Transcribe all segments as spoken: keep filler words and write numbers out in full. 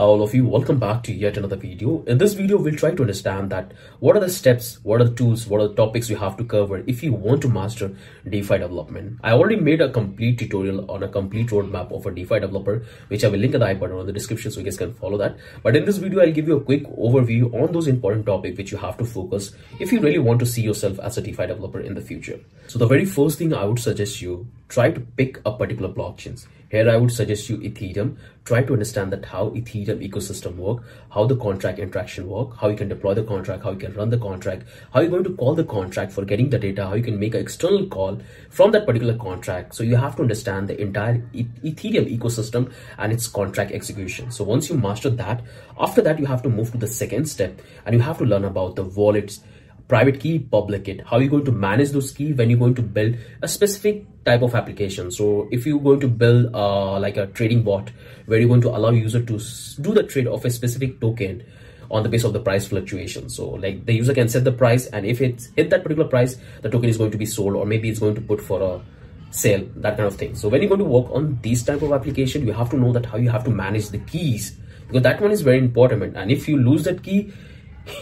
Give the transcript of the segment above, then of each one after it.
all of you, welcome back to yet another video. In this video, we'll try to understand that what are the steps, what are the tools, what are the topics you have to cover if you want to master DeFi development. I already made a complete tutorial on a complete roadmap of a DeFi developer, which I will link at the I button or in the description so you guys can follow that. But in this video, I'll give you a quick overview on those important topics which you have to focus if you really want to see yourself as a DeFi developer in the future. So the very first thing I would suggest you, try to pick a particular blockchain. Here, I would suggest you Ethereum. Try to understand that how Ethereum ecosystem work, how the contract interaction work, how you can deploy the contract, how you can run the contract, how you're going to call the contract for getting the data, how you can make an external call from that particular contract. So you have to understand the entire e Ethereum ecosystem and its contract execution. So once you master that, after that, you have to move to the second step and you have to learn about the wallets, private key, public key, how you're going to manage those keys when you're going to build a specific type of application. So if you're going to build uh, like a trading bot where you're going to allow user to do the trade of a specific token on the base of the price fluctuation. So like the user can set the price, and if it's hit that particular price, the token is going to be sold, or maybe it's going to put for a sale, that kind of thing. So when you're going to work on these type of application, you have to know that how you have to manage the keys, because that one is very important. And if you lose that key,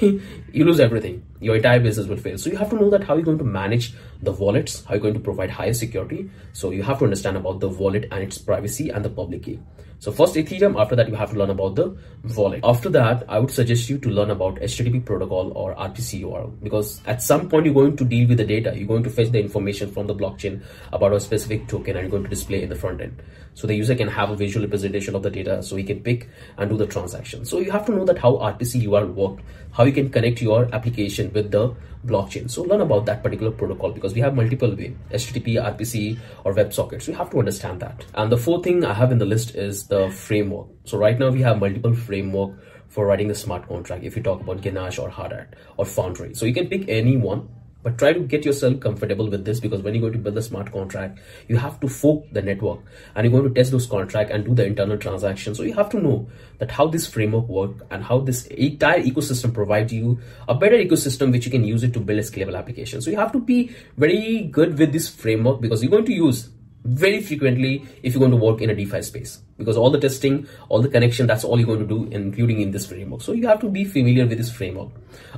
you lose everything. Your entire business will fail. So you have to know that how you're going to manage the wallets, how you're going to provide higher security. So you have to understand about the wallet and its privacy and the public key. So first Ethereum, after that you have to learn about the wallet. After that, I would suggest you to learn about H T T P protocol or R P C U R L, because at some point you're going to deal with the data. You're going to fetch the information from the blockchain about a specific token and you're going to display in the front end. So the user can have a visual representation of the data so he can pick and do the transaction. So you have to know that how R P C U R L works, how you can connect your application with the blockchain. So learn about that particular protocol, because we have multiple ways, H T T P, R P C or WebSockets. So you have to understand that. And the fourth thing I have in the list is the framework. So right now we have multiple framework for writing a smart contract. If you talk about Ganache or Hardhat or Foundry, so you can pick any one, but try to get yourself comfortable with this, because when you're going to build a smart contract, you have to fork the network and you're going to test those contracts and do the internal transactions. So you have to know that how this framework works and how this entire ecosystem provides you a better ecosystem which you can use it to build a scalable application. So you have to be very good with this framework, because you're going to use very frequently if you're going to work in a DeFi space, because all the testing, all the connection, that's all you're going to do, including in this framework. So you have to be familiar with this framework.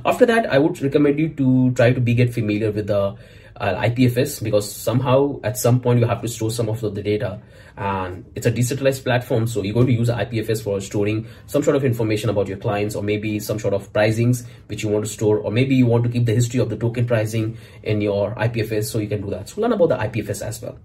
After that, I would recommend you to try to be get familiar with the uh, I P F S, because somehow at some point you have to store some of the data, and it's a decentralized platform. So you're going to use I P F S for storing some sort of information about your clients, or maybe some sort of pricings which you want to store, or maybe you want to keep the history of the token pricing in your I P F S. So you can do that. So learn about the I P F S as well.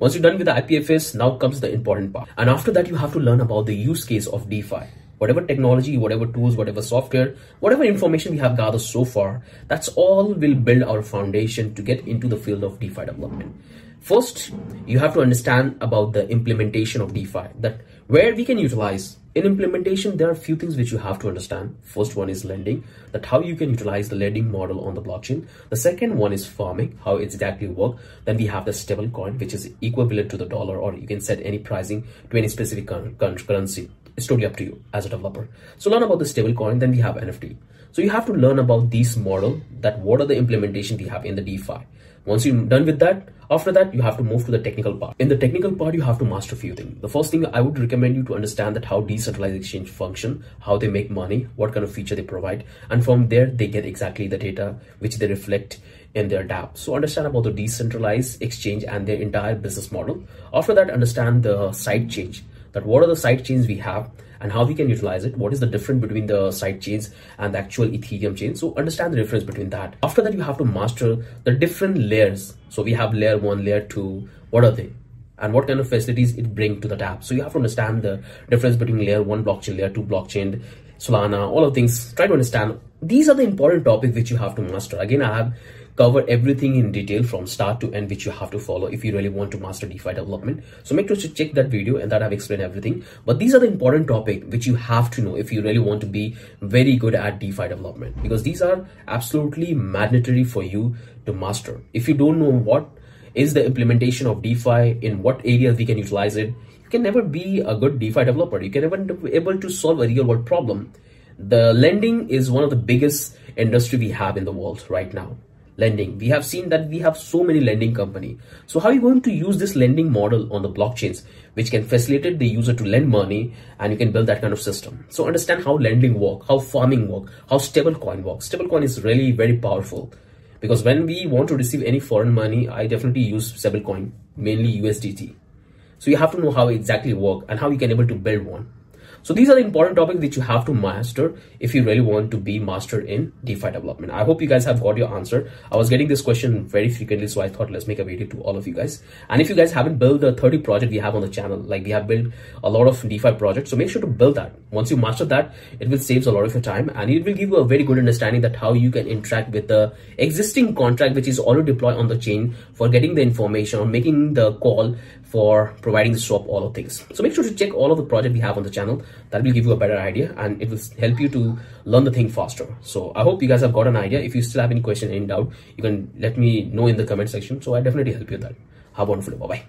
Once you're done with the I P F S, now comes the important part. And after that, you have to learn about the use case of DeFi. Whatever technology, whatever tools, whatever software, whatever information we have gathered so far, that's all will build our foundation to get into the field of DeFi development. First, you have to understand about the implementation of DeFi, that where we can utilize. In implementation, there are a few things which you have to understand. First one is lending, that how you can utilize the lending model on the blockchain. The second one is farming, how it's exactly work. Then we have the stable coin, which is equivalent to the dollar, or you can set any pricing to any specific currency. It's totally up to you as a developer. So learn about the stable coin. Then we have N F T. So you have to learn about these model, that what are the implementation we have in the DeFi. Once you're done with that, after that, you have to move to the technical part. In the technical part, you have to master a few things. The first thing I would recommend you to understand that how decentralized exchange function, how they make money, what kind of feature they provide. And from there, they get exactly the data which they reflect in their dApp. So understand about the decentralized exchange and their entire business model. After that, understand the side change, that what are the side chains we have and how we can utilize it. What is the difference between the side chains and the actual Ethereum chain? So understand the difference between that. After that, you have to master the different layers. So we have layer one, layer two, what are they? And what kind of facilities it brings to the dApp. So you have to understand the difference between layer one blockchain, layer two blockchain, Solana, all of things. Try to understand. These are the important topics which you have to master. Again, I have cover everything in detail from start to end which you have to follow if you really want to master DeFi development. So make sure to check that video, and that I've explained everything. But these are the important topics which you have to know if you really want to be very good at DeFi development, because these are absolutely mandatory for you to master. If you don't know what is the implementation of DeFi, in what areas we can utilize it, you can never be a good DeFi developer. You can never be able to solve a real world problem. The lending is one of the biggest industry we have in the world right now. lending. We have seen that we have so many lending company. So how are you going to use this lending model on the blockchains, which can facilitate the user to lend money, and you can build that kind of system. So understand how lending work, how farming work, how stablecoin works. Stablecoin is really very powerful, because when we want to receive any foreign money, I definitely use stablecoin, mainly U S D T. So you have to know how exactly work and how you can able to build one. So these are the important topics that you have to master if you really want to be mastered in DeFi development. I hope you guys have got your answer. I was getting this question very frequently, so I thought let's make a video to all of you guys. And if you guys haven't built the thirty project we have on the channel, like we have built a lot of DeFi projects, so make sure to build that. Once you master that, it will save a lot of your time, and it will give you a very good understanding that how you can interact with the existing contract which is already deployed on the chain for getting the information or making the call for providing the swap, all of things. So make sure to check all of the project we have on the channel. That will give you a better idea, and it will help you to learn the thing faster. So I hope you guys have got an idea. If you still have any question, any doubt, you can let me know in the comment section. So I definitely help you with that. Have a wonderful day. Bye-bye.